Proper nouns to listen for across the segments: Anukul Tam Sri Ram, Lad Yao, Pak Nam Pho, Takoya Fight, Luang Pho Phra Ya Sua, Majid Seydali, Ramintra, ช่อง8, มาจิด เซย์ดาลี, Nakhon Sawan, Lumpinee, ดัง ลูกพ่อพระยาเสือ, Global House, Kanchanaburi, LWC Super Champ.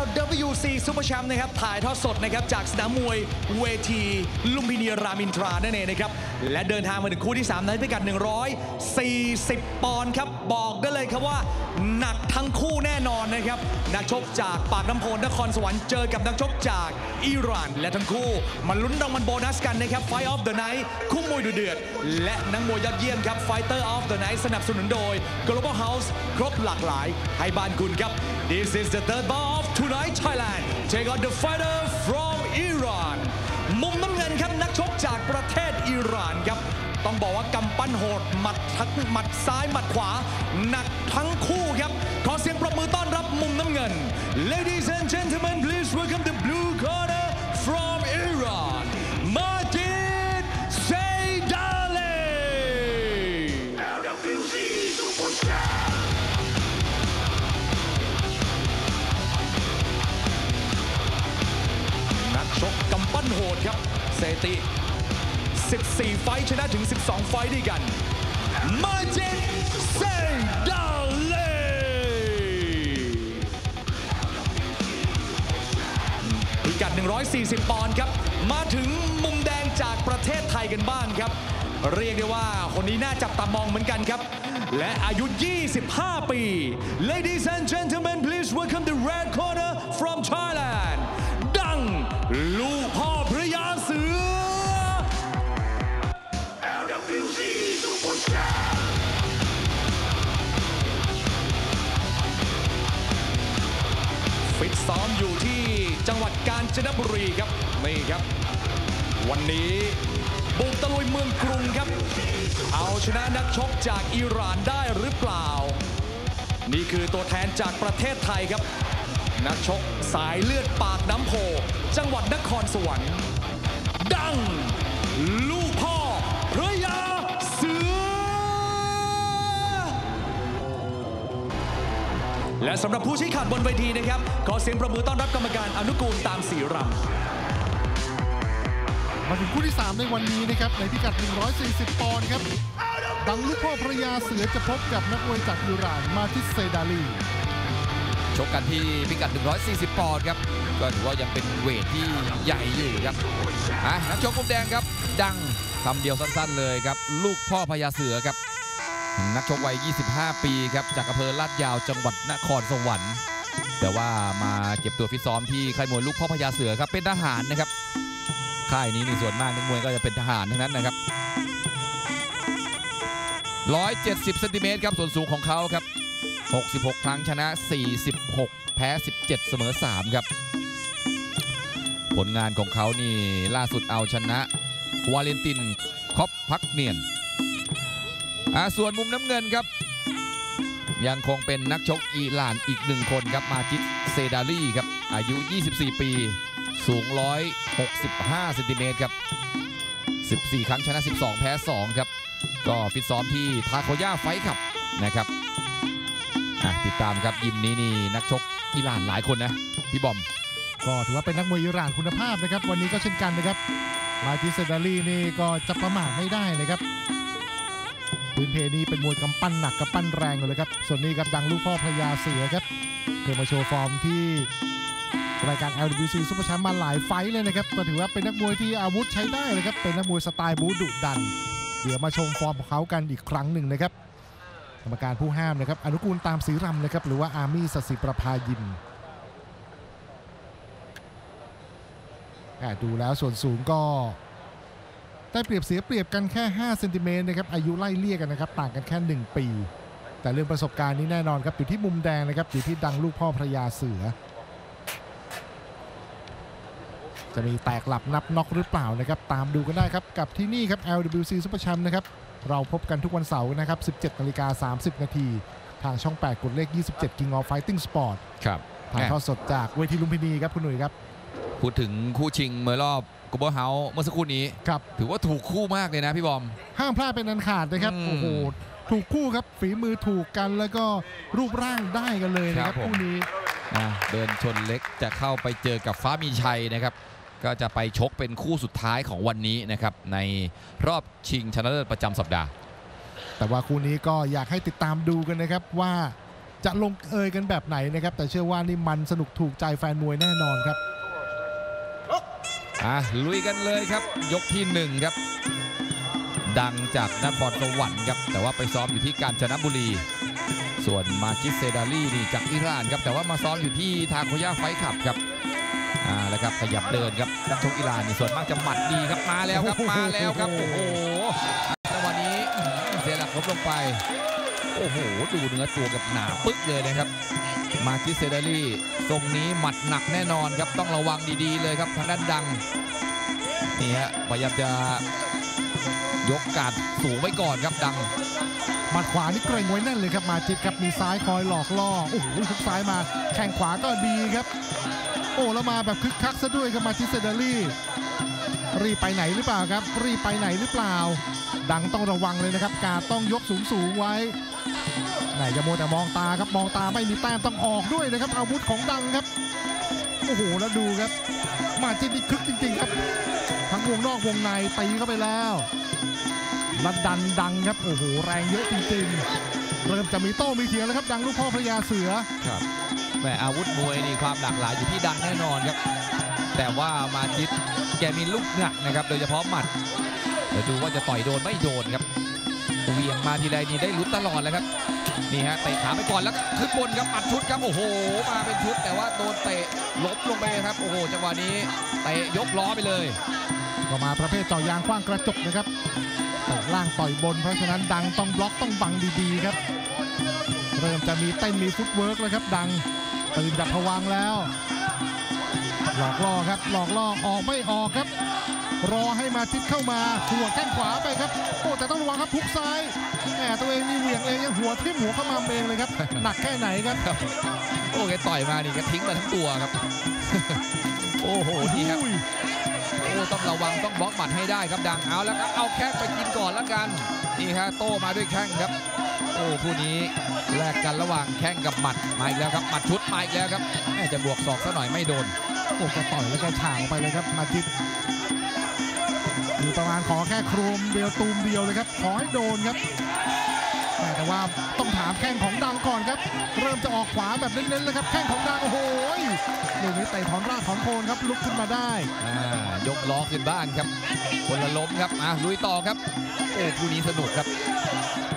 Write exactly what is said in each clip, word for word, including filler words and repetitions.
แอล ดับเบิลยู ซี Super Champ นะครับถ่ายทอดสดนะครับจากสนามมวยเวทีลุมพินีรามอินทรานั่นเองนะครับและเดินทางมาถึงคู่ที่สามในพิกัดหนึ่งร้อยสี่สิบปอนด์ครับบอกได้เลยครับว่าหนักทั้งคู่แน่นอนนะครับนักชกจากปากน้ำโพนครสวรรค์เจอกับนักชกจากอิหร่านและทั้งคู่มาลุ้นรางวัลโบนัสกันนะครับ Fight of the Night คู่มวยดุเดือดและนักมวยยอดเยี่ยมครับ Fighter of the Night สนับสนุนโดย Global House ครบหลากหลายให้บ้านคุณครับ This is the third ball of tonight Thailand Take on the fighter from Iran มุมน้ำเงินครับนักชกจากประเทศอิหร่านครับต้องบอกว่ากำปั้นโหดหมัดทั้งหมัดซ้ายหมัดขวาหนักทั้งคู่ครับขอเสียงปรบมือต้อนรับมุมน้ำเงิน Ladies and gentlemen please welcome the blue corner from Iran Majid Seydaliแอล ดับเบิลยู ซี Super Champชกกำปั้นโหดครับเซติสิบสี่ไฟท์ชนะถึงสิบสองไฟท์ด้วยกัน Majid Seydali พิกัดหนึ่งร้อยสี่สิบปอนด์ครับมาถึงมุมแดงจากประเทศไทยกันบ้างครับเรียกได้ว่าคนนี้น่าจับตามองเหมือนกันครับและอายุยี่สิบห้าปี Ladies and gentlemen please welcome the red corner from Thailandลูกพ่อพระยาเสือ แอล ดับเบิลยู ซี Super Champ ฟิตซ้อมอยู่ที่จังหวัดกาญจนบุรีครับนี่ครับวันนี้บุกตะลุยเมืองกรุงครับเอาชนะนักชกจากอิหร่านได้หรือเปล่านี่คือตัวแทนจากประเทศไทยครับนักชกสายเลือดปากน้ำโพจังหวัดนครสวรรค์ดังลูกพ่อพระยาเสือและสำหรับผู้ชี้ขาดบนเวทีนะครับขอเสียงประมือต้อนรับกรรมการอนุกูลตามสีรำมาถึงคู่ที่สามในวันนี้นะครับในพิกัดหนึ่งร้อยสี่สิบปอนด์ครับดังลูกพ่อพระยาเสือจะพบกับนักมวยจากอิหร่านมาจิด เซดาลีชกกันที่พิกัดหนึ่งร้อยสี่สิบปอนด์ครับก็ถือว่ายังเป็นเวทที่ใหญ่อยู่ครับอ่ะนักชกมุมแดงครับดังคำเดียวสั้นๆเลยครับลูกพ่อพญาเสือครับนักชกวัยยี่สิบห้าปีครับจากอำเภอลาดยาวจังหวัดนครสวรรค์แต่ว่ามาเก็บตัวฟิตซ้อมที่ค่ายมวยลูกพ่อพญาเสือครับเป็นทหารนะครับค่ายนี้ในส่วนมากนักมวยก็จะเป็นทหารทั้งนั้นนะครับหนึ่งร้อยเจ็ดสิบเซนติเมตรครับส่วนสูงของเขาครับหกสิบหกครั้งชนะสี่สิบหกแพ้สิบเจ็ดเสมอสามครับผลงานของเขานี่ล่าสุดเอาชนะวาเลนตินคอปพักเนียนส่วนมุมน้ำเงินครับยังคงเป็นนักชกอิหร่านอีกหนึ่งคนครับมาจิด เซดาลีครับอายุยี่สิบสี่ปีสูงหนึ่งร้อยหกสิบห้าเซนติเมตรครับสิบสี่ครั้งชนะสิบสองแพ้สองครับก็ฟิตซ้อมที่ทาโคย่าไฟท์ครับนะครับติดตามครับยิมนี้นี่นักชกอิหร่านหลายคนนะพี่บอมก็ถือว่าเป็นนักมวยอิหร่านคุณภาพนะครับวันนี้ก็เช่นกันนะครับมาจิด เซดาลีนี่ก็จะประมาทไม่ได้นะครับพื้นเพนี้เป็นมวยกำปั้นหนักกำปั้นแรงเลยครับส่วนนี้ครับดังลูกพ่อพญาเสือครับเคยมาโชว์ฟอร์มที่รายการ แอล ดับเบิลยู ซี Super Champ มาหลายไฟเลยนะครับก็ถือว่าเป็นนักมวยที่อาวุธใช้ได้เลยครับเป็นนักมวยสไตล์บู๊ดุดันเดี๋ยวมาชมฟอร์มของเขากันอีกครั้งหนึ่งนะครับกรรมการผู้ห้ามนะครับอนุกูลตามศรีรำนะครับหรือว่าอาร์มี่สศิประภายินดูแล้วส่วนสูงก็ได้เปรียบเสียเปรียบกันแค่ห้าเซนติเมตรนะครับอายุไล่เลี่ยกันนะครับต่างกันแค่หนึ่งปีแต่เรื่องประสบการณ์นี้แน่นอนครับอยู่ที่มุมแดงนะครับอยู่ที่ดังลูกพ่อพระยาเสือจะมีแตกหลับนับน็อกหรือเปล่านะครับตามดูกันได้ครับกับที่นี่ครับ แอล ดับเบิลยู ซี Super Champ นะครับเราพบกันทุกวันเสาร์นะครับ สิบเจ็ดนาฬิกาสามสิบนาที ทางช่องแปดกดเลขยี่สิบเจ็ด King of Fighting Sport ครับถ่ายทอดสดจากเวทีลุมพินีครับคุณหนุ่ยครับพูดถึงคู่ชิงเมื่อรอบ Global House เมื่อสักครู่นี้ครับถือว่าถูกคู่มากเลยนะพี่บอมห้ามพลาดเป็นอันขาดนะครับโอ้โหถูกคู่ครับฝีมือถูกกันแล้วก็รูปร่างได้กันเลยนะครับคู่นี้เดินชนเล็กจะเข้าไปเจอกับฟ้ามีชัยนะครับก็จะไปชกเป็นคู่สุดท้ายของวันนี้นะครับในรอบชิงชนะเลิศประจำสัปดาห์แต่ว่าคู่นี้ก็อยากให้ติดตามดูกันนะครับว่า จะลงเอยกันแบบไหนนะครับแต่เชื่อว่านี่มันสนุกถูกใจแฟนมวยแน่นอนครับอ่ะลุยกันเลยครับยกที่หนึ่งครับดังจากนครสวรรค์ครับแต่ว่าไปซ้อมอยู่ที่กาญจนบุรีส่วน Majid Seydali นี่จากอิหร่านครับแต่ว่ามาซ้อมอยู่ที่ทาโกย่าไฟท์คลับครับอ่าแล้วครับขยับเดินครับนักชกอิหร่านนี่ส่วนมากจะหมัดดีครับมาแล้วครับมาแล้วครับโอ้โหจังหวะนี้เสียหลักล้มลงไปโอ้โหดูเนื้อตัวกับหนาปึ๊กเลยนะครับ Majid Seydali ทรงนี้หมัดหนักแน่นอนครับต้องระวังดีๆเลยครับทางด้านดังนี่ฮะพยายามจะยกการสูงไว้ก่อนครับดังหมัดขวานี่เกรงไว้แน่นเลยครับมาจิตครับมีซ้ายคอยหลอกล่อโอ้โหทุกซ้ายมาแข่งขวาก็ดีครับโอ้แล้วมาแบบคึกคักซะด้วยครับMajid Seydaliรีบไปไหนหรือเปล่าครับรีบไปไหนหรือเปล่าดังต้องระวังเลยนะครับการต้องยกสูงสูงไว้ไหนจะโมแต่มองตาครับมองตาไม่มีแต้มต้องออกด้วยนะครับอาวุธของดังครับโอ้โหแล้วดูครับมาจิตนี่คึกจริงๆครับทั้งวงนอกวงในตีเข้าไปแล้วแล้วดันดังครับโอ้โหแรงเยอะจริงๆเริ่มจะมีโต้มีเถียงแล้วครับดังลูกพ่อพระยาเสือครับแต่อาวุธมวยนี่ความหลากหลายอยู่ที่ดังแน่นอนครับแต่ว่ามาจิตแกมีลูกหนักนะครับโดยเฉพาะหมัดเดี๋ยวดูว่าจะต่อยโดนไม่โดนครับเวียงมาทีไรนี่ได้ลุ้นตลอดเลยครับนี่ฮะเตะขาไปก่อนแล้วขึ้นบนครับปัดชุดครับโอ้โหมาเป็นชุดแต่ว่าโดนเตะล้มลงไปครับโอ้โหจังหวะนี้เตะยกล้อไปเลยก็มาประเภทต่อยางขว้างกระจกนะครับต่อยล่างต่อยบนเพราะฉะนั้นดังต้องบล็อกต้องบังดีๆครับเริ่มจะมีเต้นมีฟุตเวิร์กแล้วครับดังตื่นจากภวังค์แล้วหลอกล่อครับหลอกล่อออกไม่ออกครับรอให้มาจิตเข้ามาหัวแข้งขวาไปครับโอ้แต่ต้องระวังครับทุกซ้ายแหมตัวเองนี่เหวี่ยงเองยังหัวทิ่มหัวเข้ามาเองเลยครับหนักแค่ไหนครับโอ้แกต่อยมานี่ก็ทิ้งมาทั้งตัวครับโอ้โหนี่ครับโอ้ต้องระวังต้องบล็อกหมัดให้ได้ครับดังเอาแล้วครับเอาแข้งไปกินก่อนแล้วกันนี่ฮะโต้มาด้วยแข้งครับโอ้ผู้นี้แลกกันระหว่างแข้งกับหมัดมาอีกแล้วครับหมัดชุดมาอีกแล้วครับแม่จะบวกศอกซะหน่อยไม่โดนโอ้ก็ต่อยแล้วก็ฉางไปเลยครับมาจิตอยู่ประมาณขอแค่โครมเดียวตูมเดียวเลยครับขอให้โดนครับแต่ว่าต้องถามแข้งของดังก่อนครับเริ่มจะออกขวาแบบเน้นๆแล้วครับแข้งของดังโอ้โหลูกนี้เตะถอนรากถอนโคนครับลุกขึ้นมาได้ยกล้อขึ้นบ้านครับคนละล้มครับอ่ะลุยต่อครับโอ้คู่นี้สนุกครับ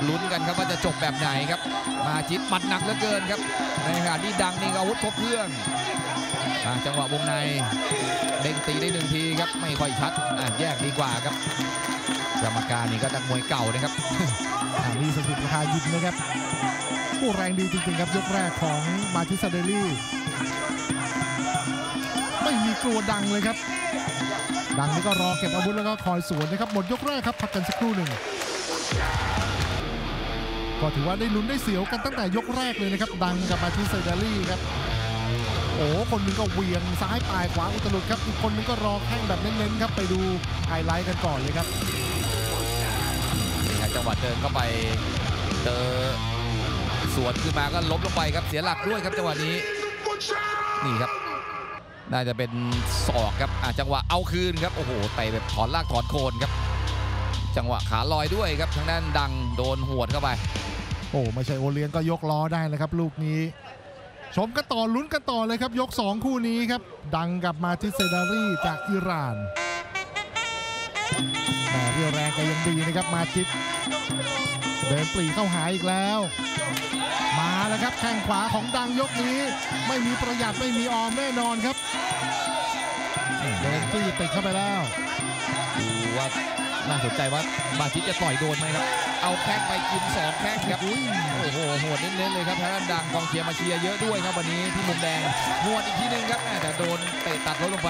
ลุ้นกันครับว่าจะจบแบบไหนครับมาจิตหมัดหนักเหลือเกินครับในขณะที่ดังนี่อาวุธครบเครื่องจังหวะวงในเด้งตีได้หนึ่งทีครับไม่ค่อยชัดแยกดีกว่าครับกรรมการนี่ก็นักมวยเก่านะครับนี่สถิตพายินนะครับผู้แรงดีจริงๆครับยกแรกของMajid Seydaliไม่มีกลัวดังเลยครับดังนี่ก็รอเก็บอาวุธแล้วก็คอยสวนนะครับหมดยกแรกครับพักกันสักครู่หนึ่งก็ถือว่าได้ลุ้นได้เสียวกันตั้งแต่ยกแรกเลยนะครับดังกับMajid Seydaliครับโอ้คนนึงก็เวียงซ้ายปลายขวาอุตลุดครับอีกคนนึงก็รอแข้งแบบเน้นๆครับไปดูไฮไลท์กันก่อนเลยครับนี่ครับจังหวะเดินเข้าไปเจอสวนขึ้นมาก็ล้มลงไปครับเสียหลักด้วยครับจังหวะนี้นี่ครับน่าจะเป็นศอกครับอ่ะจังหวะเอาคืนครับโอ้โหเตะแบบถอนลากถอนโคนครับจังหวะขาลอยด้วยครับทางด้านดังโดนหวดเข้าไปโอ้ไม่ใช่โอเลี้ยงก็ยกล้อได้นะครับลูกนี้ชมกันต่อลุ้นกันต่อเลยครับยกสองคู่นี้ครับดังกับMajid Seydaliจากอิหร่านแต่เรียวแรงก็ยังดีนะครับมาจิตเดินปรีเข้าหาอีกแล้วมาแล้วครับแข้งขวาของดังยกนี้ไม่มีประหยัดไม่มีออมแน่นอนครับเดินปรีติดเข้าไปแล้วดูว่าน่าสนใจว่ามาจิตจะต่อยโดนไหมครับเอาแข้งไปกินสองแข้งครับโอ้โหโหดเน้นๆเลยครับทางด้านดังกองเชียร์มาเชียร์เยอะด้วยครับวันนี้ที่มุมแดงหวดอีกทีนึงครับแต่โดนเตะตัดรถลงไป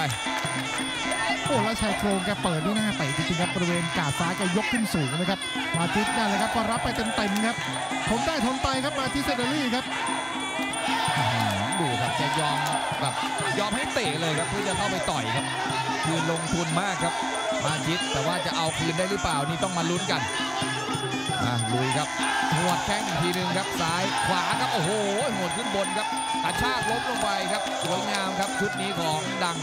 โอ้แล้วชายโครงแกเปิดด้วยหน้าเตะจริงๆครับบริเวณกาดซ้ายแกยกขึ้นสูงนะครับมาจิตนั่นแหละครับก็รับไปเต็มๆครับทนได้ทนไปครับMajid Seydaliครับดูครับจะยอมแบบยอมให้เตะเลยครับเพื่อจะเข้าไปต่อยครับคือลงทุนมากครับมาจิตแต่ว่าจะเอาคืนได้หรือเปล่านี่ต้องมาลุ้นกันลุยครับหัวแข้งอีกทีหนึ่งครับซ้ายขวาครับโอ้โหหวดขึ้นบนครับกระชากล้มลงไปครับสวยงามครับชุดนี้ของดัง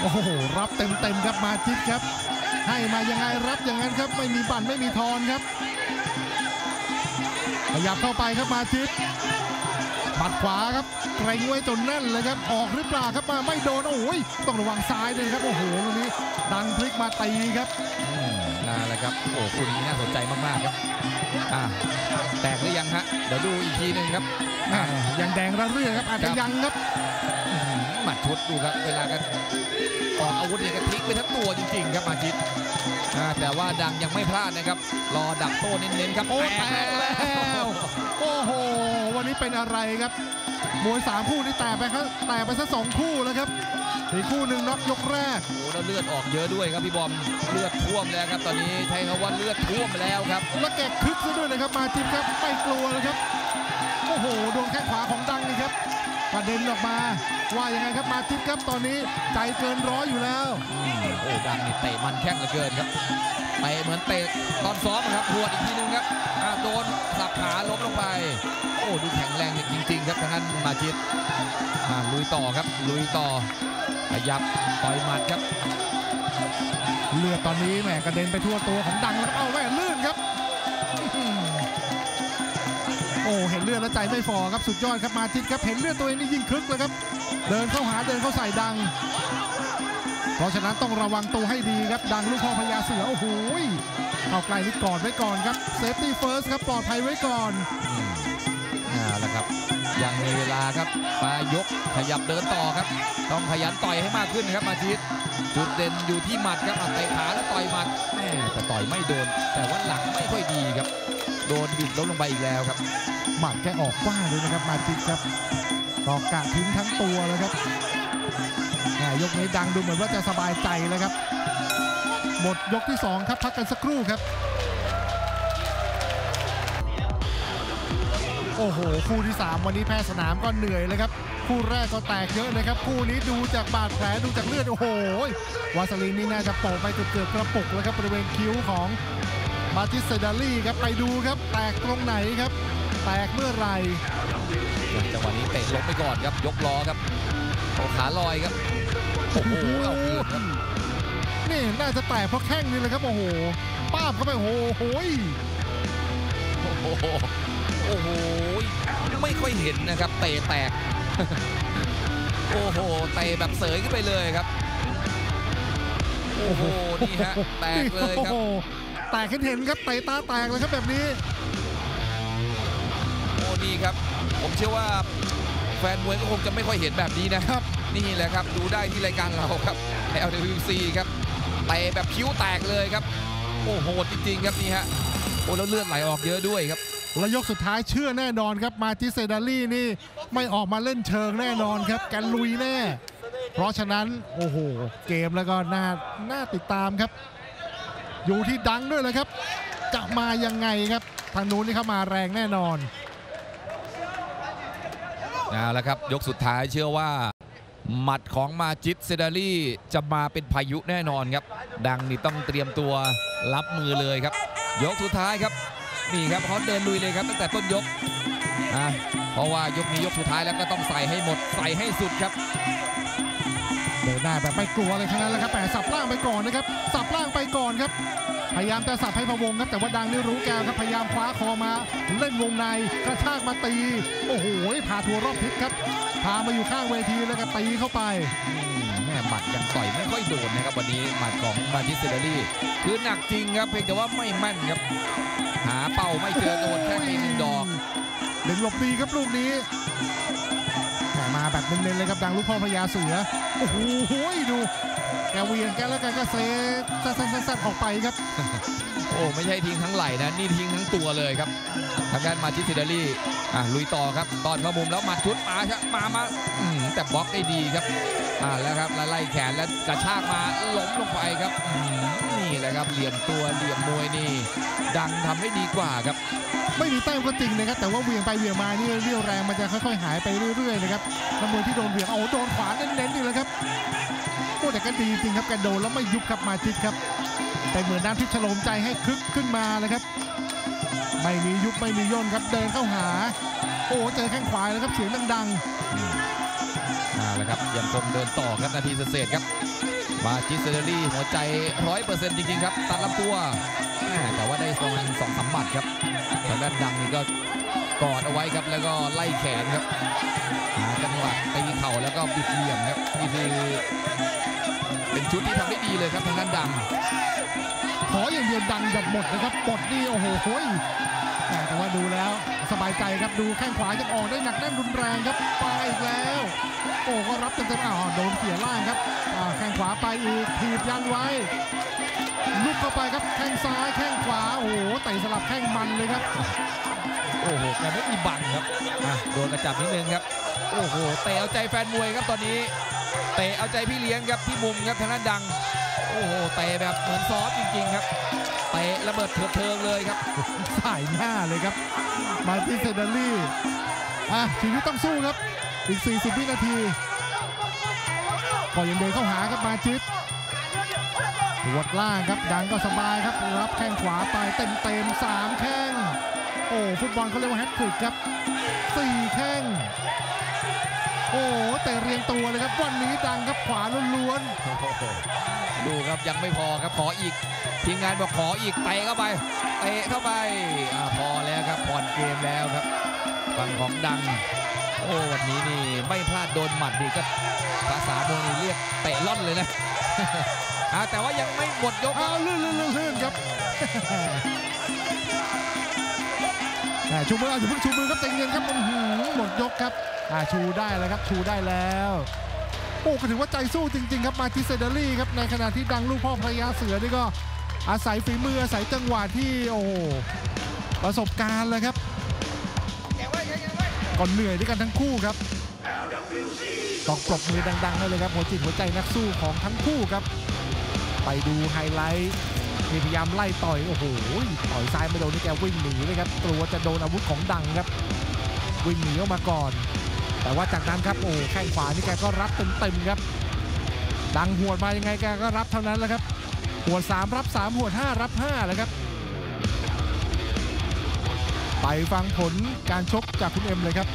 โอ้โหรับเต็มๆครับมาจิตครับให้มายังไงรับอย่างนั้นครับไม่มีบั่นไม่มีทอนครับ ขยับเข้าไปครับมาจิตบัดขวาครับเกรงไว้จนแน่นเลยครับออกหรือเปล่าครับมาไม่โดนโอ้ยต้องระวังซ้ายเลยครับโอ้โหตรงนี้ดันพลิกมาตีครับน่าเลยครับโอ้คู่นี้น่าสนใจมากๆครับอ่าแตกหรือยังฮะเดี๋ยวดูอีกทีนึงครับยังแดงระเรื่อยครับอาจจะยังครับหมัดชุดดูครับเวลากันออกอาวุธเนี่ยกระพลิกไปทั้งตัวจริงๆครับมาจิตแต่ว่าดังยังไม่พลาดนะครับรอดักโต้เน้นๆครับโอ้แตกแล้วโอ้โหวันนี้เป็นอะไรครับมวยสามคู่นี่แตกไปครับแตกไปซะสองคู่แล้วครับอีกคู่หนึ่งน็อกยกแรกโอ้แล้วเลือดออกเยอะด้วยครับพี่บอมเลือดท่วมแล้วครับตอนนี้ใช้คำว่าเลือดท่วมแล้วครับแล้วแกคึกซะด้วยนะครับมาจิตครับไม่กลัวเลยครับโอ้โหโดนแข้งขวาของดังนี่ครับกระเด็นออกมาว่ายังไงครับมาจิตครับตอนนี้ใจเกินร้อยอยู่แล้วโอ้ดังนี่เตะมันแข้งเหลือเกินครับไปเหมือนเตะตอนซ้อมครับหัวอีกทีนึงครับโดนสับขาล้มลงไปโอ้ดูแข็งแรงจริงๆครับทางนั้นมาจิตลุยต่อครับลุยต่อขยับต่อยหมัดครับเลือดตอนนี้แหมกระเด็นไปทั่วตัวของดังแล้วเอาแม่ลื่นครับโอ้เห็นเลือดแล้วใจไม่ฟอครับสุดยอดครับมาจิตครับเห็นเลือดตัวเองนี่ยิ่งคึกเลยครับเดินเข้าหาเดินเข้าใส่ดังเพราะฉะนั้นต้องระวังตัวให้ดีครับดังลูกพ่อพญาเสือโอ้โหเอาไกลนิดก่อนไว้ก่อนครับเซฟตี้เฟิร์สครับปลอดภัยไว้ก่อนน่าละครับยังมีเวลาครับมายกขยับเดินต่อครับต้องขยันต่อยให้มากขึ้นนะครับมาจิตจุดเด่นอยู่ที่หมัดครับเตะขาแล้วต่อยหมัดแต่ต่อยไม่โดนแต่ว่าหลังไม่ค่อยดีครับโดนบิดล้มลงไปอีกแล้วครับหมัดแกออกกว้างเลยนะครับมาจิตครับออกกะทิ้งทั้งตัวเลยครับยกนี้ดังดูเหมือนว่าจะสบายใจแล้วครับหมดยกที่สองครับพักกันสักครู่ครับโอ้โหคู่ที่สามวันนี้แพ้สนามก็เหนื่อยเลยครับคู่แรกก็แตกเยอะเลยครับคู่นี้ดูจากบาดแผลดูจากเลือดโอ้โหวาสลีนนี่น่าจะโปะไปเกือบกระปุกแล้วครับบริเวณคิ้วของมาจิด เซดาลี่ครับไปดูครับแตกตรงไหนครับแตกเมื่อไหร่จังหวะนี้เตะลงไปก่อนครับยกล้อครับขาลอยครับโอ้โหเอาคืนครับนี่น่าจะแตกเพราะแข้งนี่เลยครับโอ้โหป้าบเข้าไปโอ้โหโอ้โหโอ้โหไม่ค่อยเห็นนะครับเตะแตกโอ้โหเตะแบบเสยขึ้นไปเลยครับโอ้โหนี่ฮะแตกเลยครับแตกเห็นครับเตะตาแตกเลยครับแบบนี้โอ้นี่ครับผมเชื่อว่าแฟนมวยก็คงจะไม่ค่อยเห็นแบบนี้นะครับนี่แหละครับดูได้ที่รายการเราครับ แอล ดับเบิลยู ซี ครับเตะแบบคิ้วแตกเลยครับโอ้โหจริงๆครับนี่ฮะโอ้แล้วเลือดไหลออกเยอะด้วยครับและยกสุดท้ายเชื่อแน่นอนครับมาจิด เซดาลี่นี่ไม่ออกมาเล่นเชิงแน่นอนครับแกลุยแน่เพราะฉะนั้นโอ้โหเกมแล้วก็น่าน่าติดตามครับอยู่ที่ดังด้วยเลยครับจะมายังไงครับทางนู้นนี่เข้ามาแรงแน่นอนเอาละครับยกสุดท้ายเชื่อว่าหมัดของมาจิด เซดาลี่จะมาเป็นพายุแน่นอนครับดังนี่ต้องเตรียมตัวรับมือเลยครับยกสุดท้ายครับนี่ครับเขาเดินลุยเลยครับตั้งแต่ต้นยกอ่ะเพราะว่ายกนี้ยกสุดท้ายแล้วก็ต้องใส่ให้หมดใส่ให้สุดครับเดินหน้าแบบไม่กลัวเลยทั้งนั้นแหละครับแต่สับล่างไปก่อนนะครับสับล่างไปก่อนครับพยายามจะสับให้พะวงครับแต่ว่าดังนี่รู้แกครับพยายามคว้าคอมาเล่นวงในกระชากมาตีโอ้โหพาทัวรอบทิศครับพามาอยู่ข้างเวทีแล้วก็ตีเข้าไปแม่หมัดยังต่อยไม่ค่อยโดนนะครับวันนี้หมัดของมาจิด เซดาลี่คือหนักจริงครับเพียงแต่ว่าไม่แม่นครับหาเป้าไม่เจอโดนแค่หนึ่งดอกหนึ่งหลบดีครับลูกนี้แต่มาแบบเน้นๆเลยครับดังลูกพ่อพญาเสือโอ้โหดูแกเวียนแกแล้วแกก็เซฟสั้นๆออกไปครับโอ้ไม่ใช่ทิ้งทั้งไหล่นะนี่ทิ้งทั้งตัวเลยครับทางด้านมาจิด เซดาลี่อ่ะลุยต่อครับตอนเข้ามุมแล้วหมัดชุดมาครับมามาแต่บล็อกได้ดีครับอ่าแล้วครับไล่แขนแล้วกระชากมาล้มลงไปครับนี่แหละครับเหลี่ยมตัวเหลี่ยมมวยนี่ดังทำให้ดีกว่าครับไม่มีแต้มก็จริงนะครับแต่ว่าเวียงไปเวียงมานี่เรี่ยวแรงมันจะค่อยๆหายไปเรื่อยๆนะครับนักมวยที่โดนเวียงเอาโดนขวาเน้นๆนี่แหละครับโอ้แต่ก็ดีจริงครับกระโดดแล้วไม่ยุบครับมาจิตครับแต่เหมือนน้ำทิพย์ฉลมใจให้คึกขึ้นมาเลยครับไม่มียุบไม่มีย่นครับเดินเข้าหาโอ้เจอแข้งขวาแล้วครับเสียงดังๆอ่าแล้วครับยังคงเดินต่อครับนาทีเศษครับ มาจิเซเดลี่หัวใจ หนึ่งร้อยเปอร์เซ็นต์ จริงๆครับตัดลำตัวแต่ว่าได้ประมาณสองสามหมัดครับทางด้านดังนี่ก็กอดเอาไว้ครับแล้วก็ไล่แขนครับจังหวะตีเข่าแล้วก็บิดเหลี่ยมครับนี่คือเป็นชุดที่ทำได้ดีเลยครับทางด้านดังขออย่างเดียวดังกับหมดนะครับหมดนี่โอ้โหโอยแต่ว่าดูแล้วสบายใจครับดูแข้งขวายังออกได้หนักแน่นรุนแรงครับไปอีกแล้วโอ้ก็รับเต็มๆอ่อนโดนเสียล่างครับแข้งขวาไปอีกถีบยันไว้ลุกเข้าไปครับแข้งซ้ายแข้งขวาโอ้โหเตะสลับแข้งมันเลยครับโอ้โหแต่ไม่มีบังครับโดนกระจับนิดนึงครับโอ้โหเตะเอาใจแฟนมวยครับตอนนี้เตะเอาใจพี่เลี้ยงครับที่มุมครับทางด้านดังโอ้โหเตะแบบเหมือนซอฟจริงๆครับเตะระเบิดเถิดเทิงเลยครับสายหน้าเลยครับมาที่เซดารี่อ่ะชีวิตต้องสู้ครับอีกสี่สิบวินาทีก็ยังเดินเข้าหาครับมาจิตหัวล่างครับดังก็สบายครับรับแข้งขวาไปเต็มเต็มสามแข้งโอ้ฟุตบอลเขาเรียกว่าแฮตทริกครับสี่แข้งโอ้แต่เรียงตัวเลยครับวันนี้ดังครับขวาล้วนๆดูครับยังไม่พอครับขออีกทีมงานบอกขออีกเตะเข้าไปเตะเข้าไปพอแล้วครับผ่อนเกมแล้วครับฝั่งของดังโอ้วันนี้นี่ไม่พลาดโดนหมัดดีก็ภาษาโบราณเรียกเตะล่อนเลยนะแต่ว่ายังไม่หมดยกอ้าวลื่นๆๆครับชูมือชูมือชูมือครับเต็งเงินครับหมดยกครับชูได้แล้วครับชูได้แล้วโอ้ก็ถือว่าใจสู้จริงๆครับมาจิเซเดลี่ครับในขณะที่ดังลูกพ่อพญาเสือนี่ก็อาศัยฝีมืออาศัยจังหวะที่โอ้ประสบการณ์เลยครับก่อนเหนื่อยด้วยกันทั้งคู่ครับต้องปรบมือดังๆให้เลยครับหัวจิตหัวใจนักสู้ของทั้งคู่ครับไปดูไฮไลท์พยายามไล่ต่อยโอ้โหต่อยซ้ายไม่โดนนี่แกวิ่งหนีเลยครับกลัวจะโดนอาวุธของดังครับวิ่งหนีออกมาก่อนแต่ว่าจากนั้นครับโอ้แข้งขวานี่แกก็รับเต็มๆครับดังหัวมายังไงแกก็รับเท่านั้นแหละครับหัวสามรับสามหัวห้ารับห้าแล้วครับไปฟังผลการชกจากคุณเอ็มเลยครับ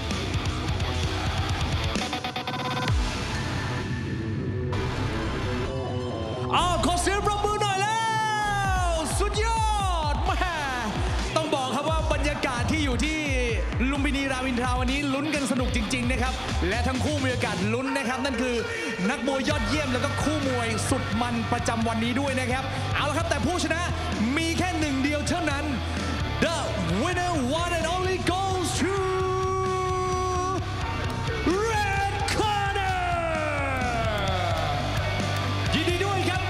เอาขอเสียงปรบมือหน่อยแล้วสุดยอดแม่ต้องบอกครับว่าบรรยากาศที่อยู่ที่ลุมพินีรามอินทราวันนี้ลุ้นกันสนุกจริงๆนะครับและทั้งคู่มีโอกาสลุ้นนะครับนั่นคือนักมวยยอดเยี่ยมแล้วก็คู่มวยสุดมันประจำวันนี้ด้วยนะครับเอาละครับแต่ผู้ชนะมีแค่หนึ่งเดียวเท่านั้น The winner one and only goes to Red Corner ยินดีด้วยครับ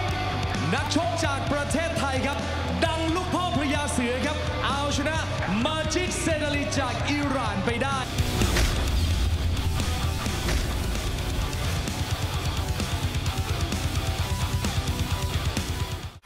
นักชกจากประเทศไทยครับดังลูกพ่อพระยาเสือครับเอาชนะMajid Seydaliจากอิหร่านไปได้